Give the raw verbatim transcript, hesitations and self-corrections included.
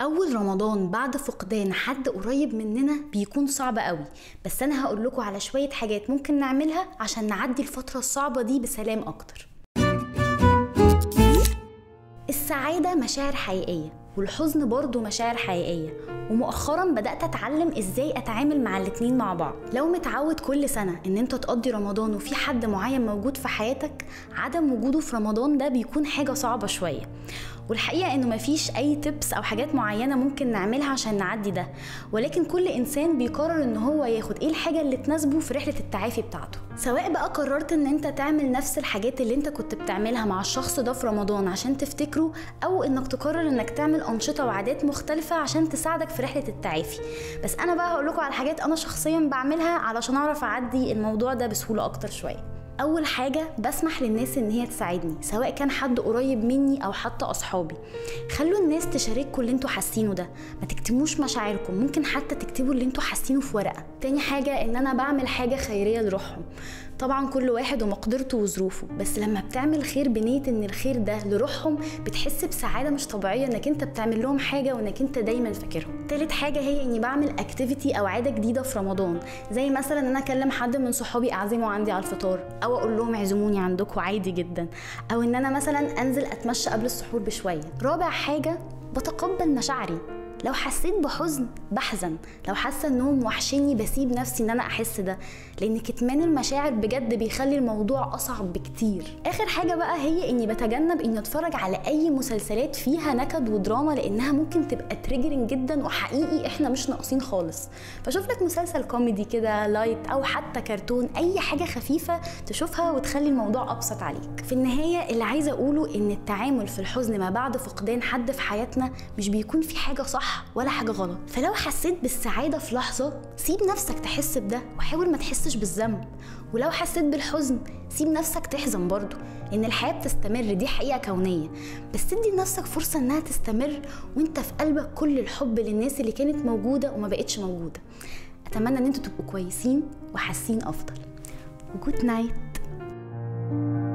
اول رمضان بعد فقدان حد قريب مننا بيكون صعب قوي، بس انا هقول لكم على شويه حاجات ممكن نعملها عشان نعدي الفتره الصعبه دي بسلام اكتر. السعاده مشاعر حقيقيه والحزن برضو مشاعر حقيقيه، ومؤخرا بدات اتعلم ازاي اتعامل مع الاتنين مع بعض. لو متعود كل سنه ان انت تقضي رمضان وفي حد معين موجود في حياتك، عدم وجوده في رمضان ده بيكون حاجه صعبه شويه، والحقيقه انه مفيش اي تيبس او حاجات معينه ممكن نعملها عشان نعدي ده، ولكن كل انسان بيقرر ان هو ياخد ايه الحاجه اللي تناسبه في رحله التعافي بتاعته. سواء بقى قررت ان انت تعمل نفس الحاجات اللي انت كنت بتعملها مع الشخص ده في رمضان عشان تفتكره، او انك تقرر انك تعمل انشطه وعادات مختلفه عشان تساعدك في رحله التعافي. بس انا بقى هقول لكم على حاجات انا شخصيا بعملها علشان اعرف اعدي الموضوع ده بسهوله اكتر شويه. اول حاجه، بسمح للناس ان هي تساعدني، سواء كان حد قريب مني او حتى اصحابي. خلوا الناس تشارككم اللي انتوا حاسينه ده، ما تكتموش مشاعركم، ممكن حتى تكتبوا اللي انتوا حاسينه في ورقه. تاني حاجه، ان انا بعمل حاجه خيريه لروحهم. طبعا كل واحد ومقدرته وظروفه، بس لما بتعمل خير بنيه ان الخير ده لروحهم بتحس بسعاده مش طبيعيه انك انت بتعمل لهم حاجه وانك انت دايما فاكرهم. تالت حاجه هي اني بعمل اكتيفيتي او عاده جديده في رمضان، زي مثلا ان انا اكلم حد من صحابي اعزمه عندي على الفطار، او اقول لهم اعزموني عندكم عادي جدا، او ان انا مثلا انزل اتمشى قبل السحور بشويه. رابع حاجه، بتقبل مشاعري. لو حسيت بحزن بحزن، لو حاسه انهم وحشيني بسيب نفسي ان انا احس ده، لان كتمان المشاعر بجد بيخلي الموضوع اصعب بكتير. اخر حاجه بقى هي اني بتجنب اني اتفرج على اي مسلسلات فيها نكد ودراما، لانها ممكن تبقى تريجرنج جدا، وحقيقي احنا مش ناقصين خالص. فشوف لك مسلسل كوميدي كده لايت، او حتى كرتون، اي حاجه خفيفه تشوفها وتخلي الموضوع ابسط عليك. في النهايه اللي عايزه اقوله ان التعامل في الحزن ما بعد فقدان حد في حياتنا مش بيكون في حاجه صح ولا حاجة غلط، فلو حسيت بالسعادة في لحظة سيب نفسك تحس بده وحاول ما تحسش بالذنب، ولو حسيت بالحزن سيب نفسك تحزن برضو، لأن الحياة بتستمر، دي حقيقة كونية، بس تدي لنفسك فرصة إنها تستمر وإنت في قلبك كل الحب للناس اللي كانت موجودة وما بقتش موجودة. أتمنى إن أنتوا تبقوا كويسين وحاسين أفضل. Good night.